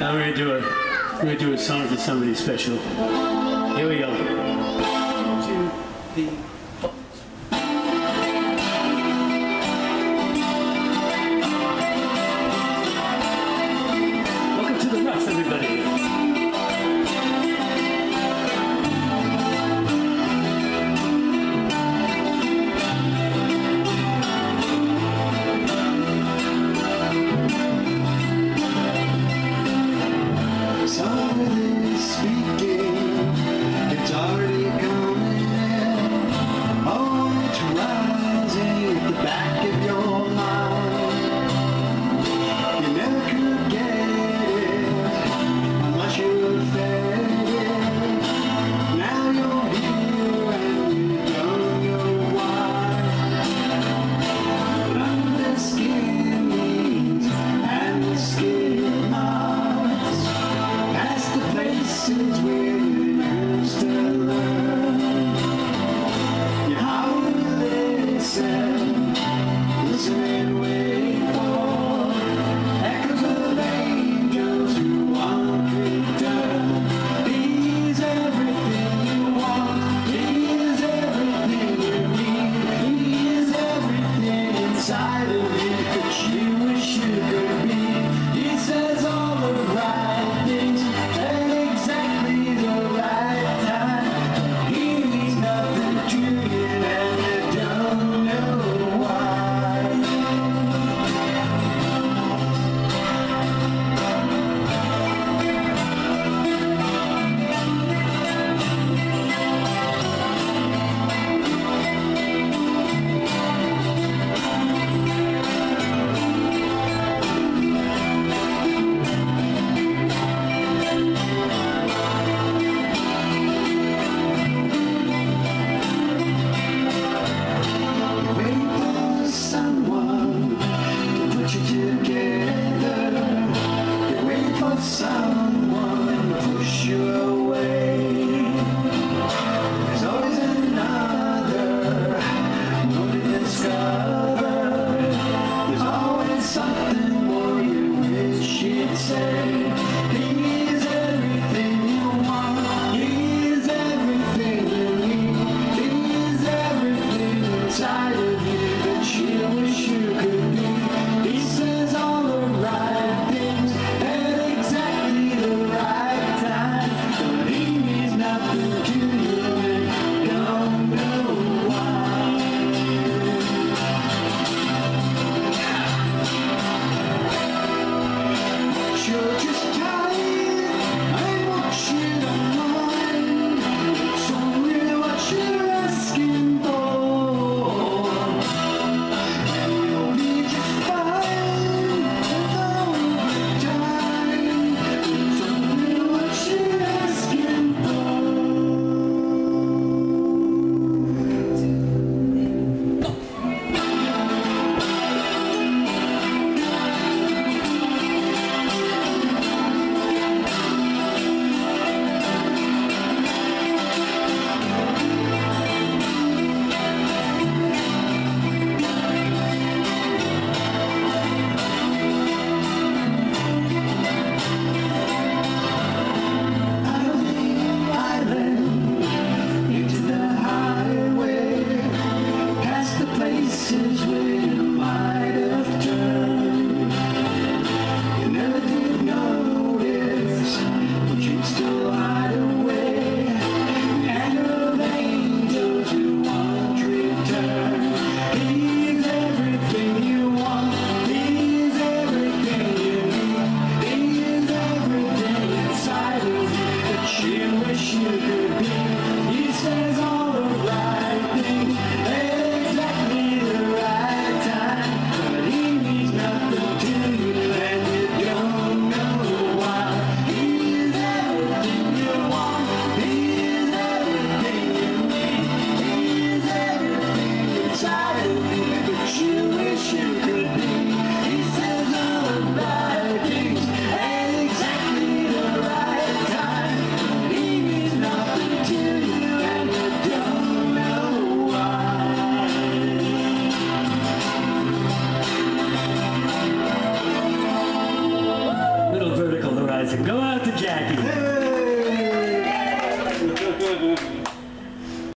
Now we're gonna do a song for somebody special. Here we go. Welcome to the Ruts, everybody. You're just guys, and go out to Jackie. Yay!